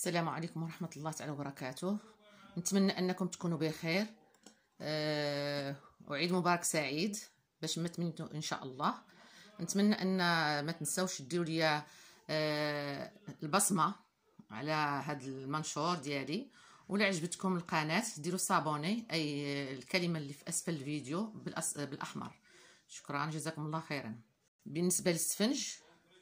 السلام عليكم ورحمة الله تعالى وبركاته. نتمنى أنكم تكونوا بخير وعيد مبارك سعيد باش ما تمنيتو إن شاء الله. نتمنى أن ما تنساوش ديروا لي البصمة على هذا المنشور ديالي، ولا عجبتكم القناة ديروا صابوني، أي الكلمة اللي في أسفل الفيديو بالأحمر. شكرا، جزاكم الله خيرا. بالنسبة للسفنج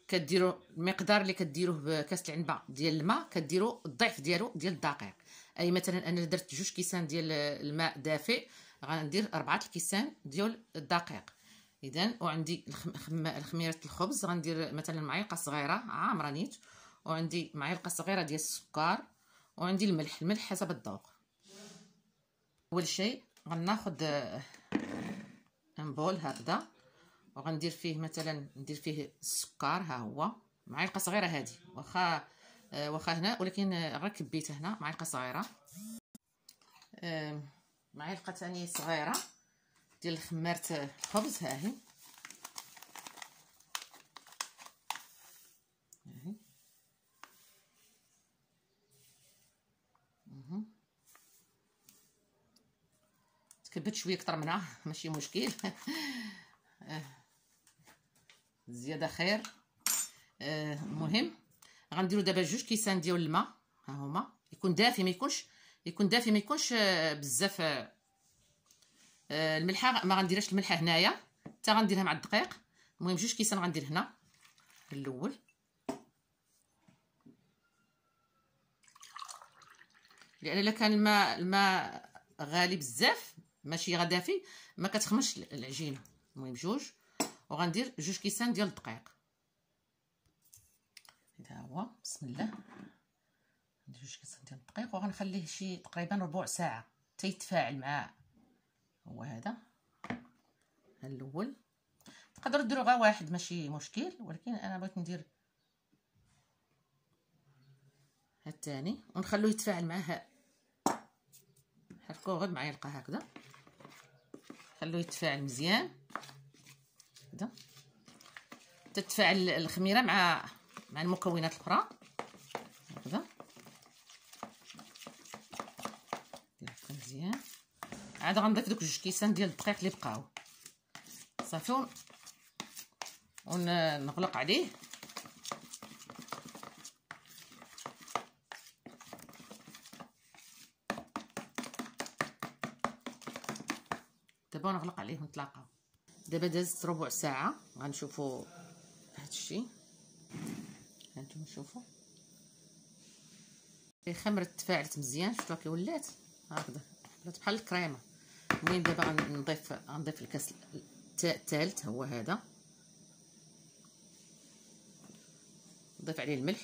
كديروا المقدار اللي كديروه بكاس العنبه ديال الماء، كديروا الضعف ديالو ديال الدقيق. اي مثلا انا درت 2 كيسان ديال الماء دافئ، غندير 4 الكيسان ديال الدقيق. اذا وعندي خميره الخبز، غندير مثلا معلقه صغيره عامره نيت، وعندي معلقه صغيره ديال السكر، وعندي الملح، الملح حسب الذوق. اول شيء غناخذ انبول هكذا وغندير فيه مثلا ندير فيه السكر، ها هو معلقه صغيره هذه، واخا هنا ولكن غير كبيته هنا معلقه صغيره. معلقه ثانيه صغيره ديال خماره الخبز، ها هي تكبت شويه اكثر منها ماشي مشكل. زياده خير. المهم غنديروا دابا 2 كيسان ديال الماء، ها هما يكون دافي، ما يكونش بزاف. الملحه ما غنديرهاش، الملحه هنايا حتى غنديرها مع الدقيق. المهم 2 كيسان غندير هنا الاول، لان الا كان الماء غالي بزاف ماشي غدافي ما كتخمش العجينه. المهم 2 وغندير 2 كيسان ديال الدقيق. هذا هو، بسم الله. ندير 2 كيسان ديال الدقيق وغنخليه شي تقريبا 1/4 ساعه حتى يتفاعل معاه. هو هذا الاول، تقدروا ديروا غير واحد ماشي مشكل، ولكن انا بغيت ندير هذا الثاني ونخلوه يتفاعل معاه. حركوه غير معلقه هكذا، خلوه يتفاعل مزيان هكذا، تتفاعل الخميره مع المكونات الاخرى هكذا. ديرها مزيان. عاد غنضيف دوك 2 كيسان ديال الدقيق اللي بقاو، صافي، ونغلق عليه. دابا نغلق عليه ونتلاقاو. دابا دازت 1/4 ساعه، غنشوفوا هادشي. هانتوما شوفوا الخمره تفاعلت مزيان، شفتوها كي ولات هكذا ولات بحال الكريمه. المهم دابا غنضيف الكاس الثالث، هو هذا، نضيف عليه الملح.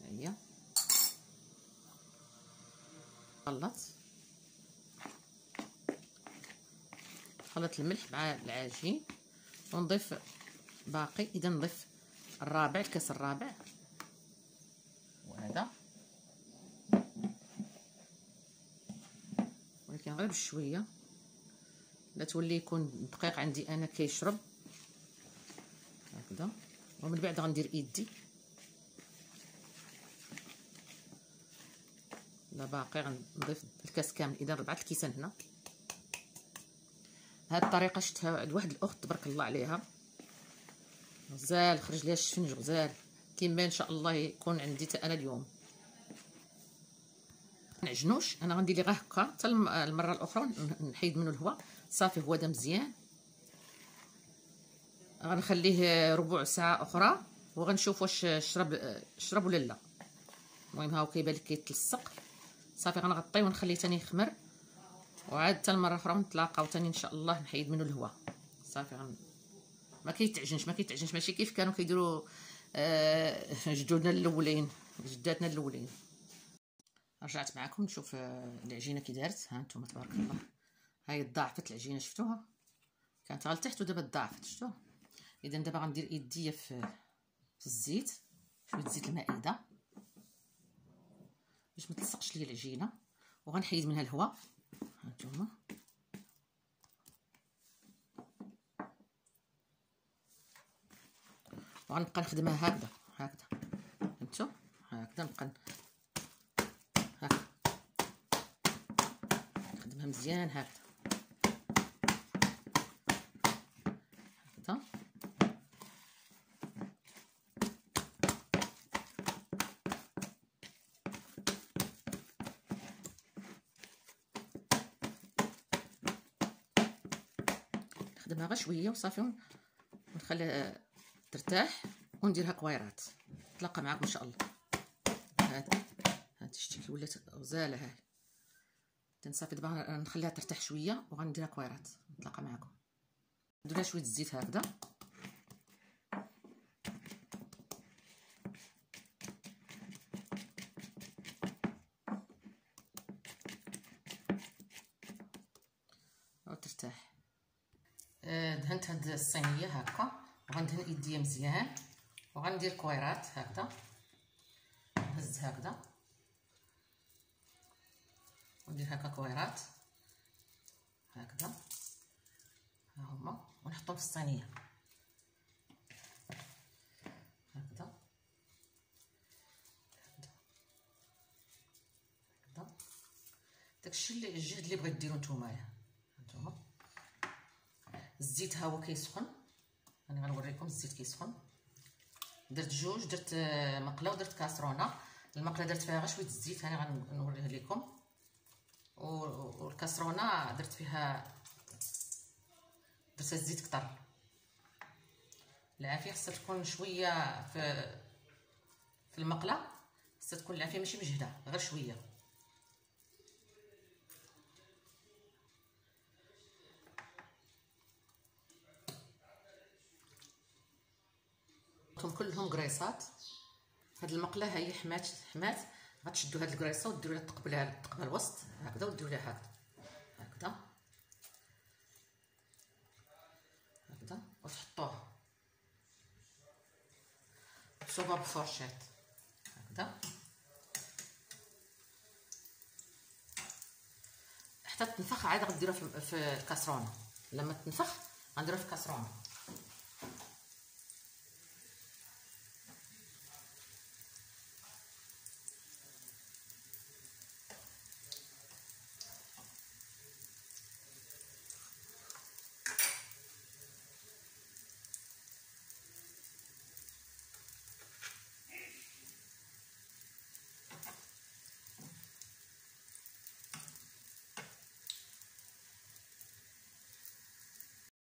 ها هي، خلط خلط الملح مع العجين ونضيف باقي. اذا نضيف الكاس الرابع، وهذا ولكن غير بشويه، لا تولي يكون الدقيق عندي انا كيشرب هكذا. ومن بعد غندير ايدي، لا باقي غنضيف الكاس كامل. اذا 4 الكيسان هنا. هاد الطريقه شفتها عند واحد الاخت تبارك الله عليها، غزال خرج ليها الشفنج غزال كيما ان شاء الله يكون عندي حتى انا اليوم. ما نعجنوش، انا غندير ليه غير هكا حتى المره الاخرى نحيد منه الهواء، صافي. هو دا مزيان، غنخليه 1/4 ساعه اخرى وغنشوف واش شرب ولا لا. المهم هاو كيبان لك كيتلصق، صافي غنغطيه ونخليه ثاني يخمر، وعاد حتى المره اخرى نتلاقاو ثاني ان شاء الله نحيد منه الهواء، صافي. ما كيتعجنش ماشي كيف كانوا كيديروا جداتنا الاولين. رجعت معكم نشوف العجينه كي دارت. ها نتوما تبارك الله، هاي ضاعفت العجينه، شفتوها كانت غير لتحت ودابا ضاعفت، شفتوها. اذا دابا غندير يديه في الزيت، شويه زيت المائده باش ما تلصقش لي العجينه، وغنحيد منها الهواء. ها نتوما غنبقى نخدمها هكذا هكذا، فهمتوا، هكذا نبقى مزيان هكا هكا نخدمها غير شويه وصافي ونخليها ترتاح ونديرها كويرات. نتلاقى معاكم ان شاء الله. هاد شتي ولات غزاله هاي. تنصافي دابا نخليها ترتاح شويه وغنديرها كويرات. نتلاقى معاكم. ندير شويه الزيت هكذا وترتاح. دهنت هاد الصينيه هكا وغندهن ايديا مزيان وغندير كويرات هكذا. نهز هكذا وندير هكا كويرات هكذا ها هما ونحطهم في الصينيه هكذا هكذا. داكشي اللي الجهد اللي بغيت ديرو نتوما. هانتوما الزيت ها هو كيسخن، انا غنوريكم الزيت كيسخن. درت جوج، درت مقله ودرت كاسرونه. المقله درت فيها غير شويه الزيت، انا غنوريها لكم، والكاسرونه درت فيها الزيت كتر. العافيه خاصها تكون شويه في المقله، خاصها تكون العافيه ماشي مجهده، غير شويه. هادو كلهم كريصات. هاد المقله ها هي حمات. غتشدو هاد الكريصه وديروا لها التقبله على التقبه الوسط هكذا، وديروا لها هكذا هكذا وتحطوها صوبه بفرشات هكذا حتى تنفخ. عاد غديروها في الكاسرونه، لما تنفخ غنديروها في الكاسرونه.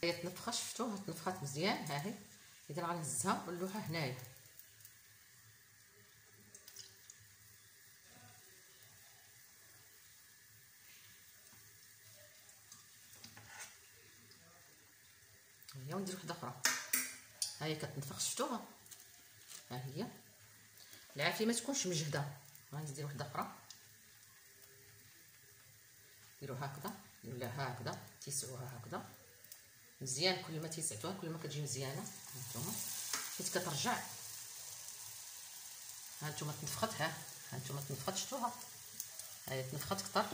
هي تنفخ، شفتوها تنفخات مزيان. ها هي اذا غنهزها ونلوحها هنايا هي، وندير وحده اخرى. ها هي كتنفخ، شفتوها. ها هي العافيه ما تكونش مجهده. غندير وحده اخرى، ديرو هكذا ولا هكذا، تيسعوها هكذا مزيان. كل ما تيسعتوها كل ما كتجي مزيانه. هانتوما حيت كترجع. هانتوما تنفخت، ها هانتوما تنفخت، شفتوها. ها هي تنفخت كثر.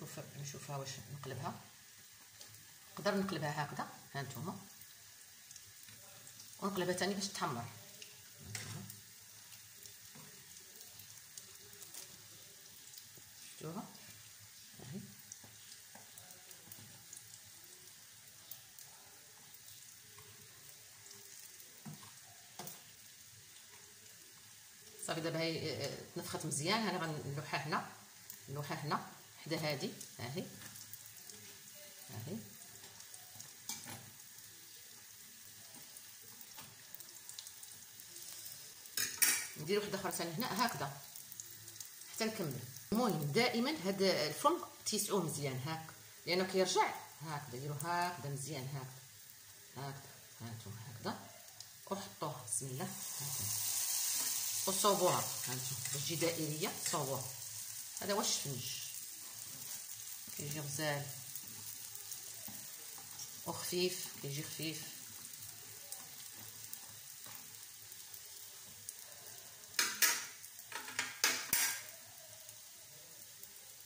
شوف نشوفها واش نقلبها. نقدر نقلبها هكذا ها نتوما، ونقلبها ثاني باش تحمر. شوفوها هاهي صافي. دابا هي تنفخت مزيان. انا غنلوحها هنا، نلوحها هنا وحده هادي. هاهي هاهي ندير وحده اخرى ثاني هنا هكذا حتى نكمل. المهم دائما هاد الفرن تيسعوه مزيان هاك، لانه كيرجع هكذا. ديرو هكذا مزيان هكذا هكذا هانتوما هكذا وحطوها. بسم الله هانتوما وصوبوها هانتوما باش تجي دائريه. صوبوها. هذا هو الشفنج. كيجي غزال وخفيف، كيجي خفيف.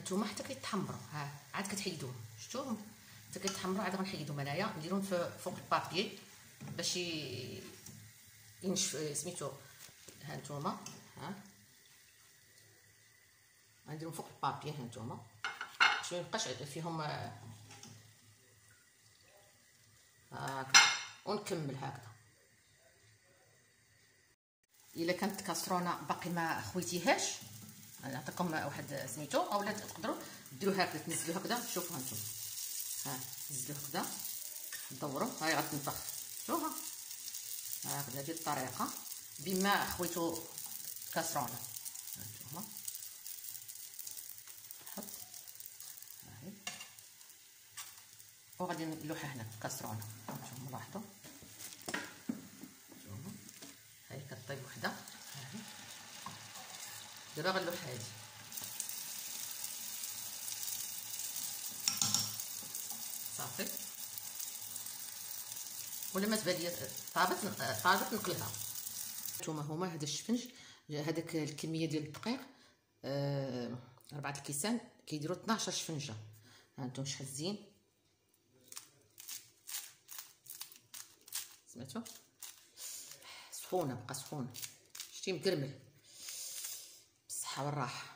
نتوما حتى كيتحمروا، ها عاد كتحيدوهم، شفتوهم حتى كيتحمروا عاد غنحيدوهم انايا، نديرهم فوق البابيي باش ينشف سميتو. ها نتوما ها غنديرهم فوق البابيي، ها نتوما باش ميبقاش فيهم هاكا، ونكمل هكذا. الا كانت الكاسرونه باقي ما خويتيهاش نعطيكم واحد سميتو، اولا تقدروا ديروها هكذا، تنزلوها هكذا. شوفوها نتوما، ها نزلوها هكذا، دوروا، هاي غتنفخ. شوفوها هكذا، هذه الطريقه بما خويتو الكاسرونه. نتوما نحط هاي وغادي نلوحها هنا الكاسرونه. نتوما لاحظوا، شوفوا هاي كطيب وحده. دابا غنلوح هادي، صافي. ولا ما تبان ليا طابت نقلها. نتوما هما هذا الشفنج، هذاك الكميه ديال الدقيق 4 الكيسان كيديروا 12 شفنجه. ها نتوما شحال زين، سمعتوا سخونه، بقى سخونه، شتي مكرمل. والراحه.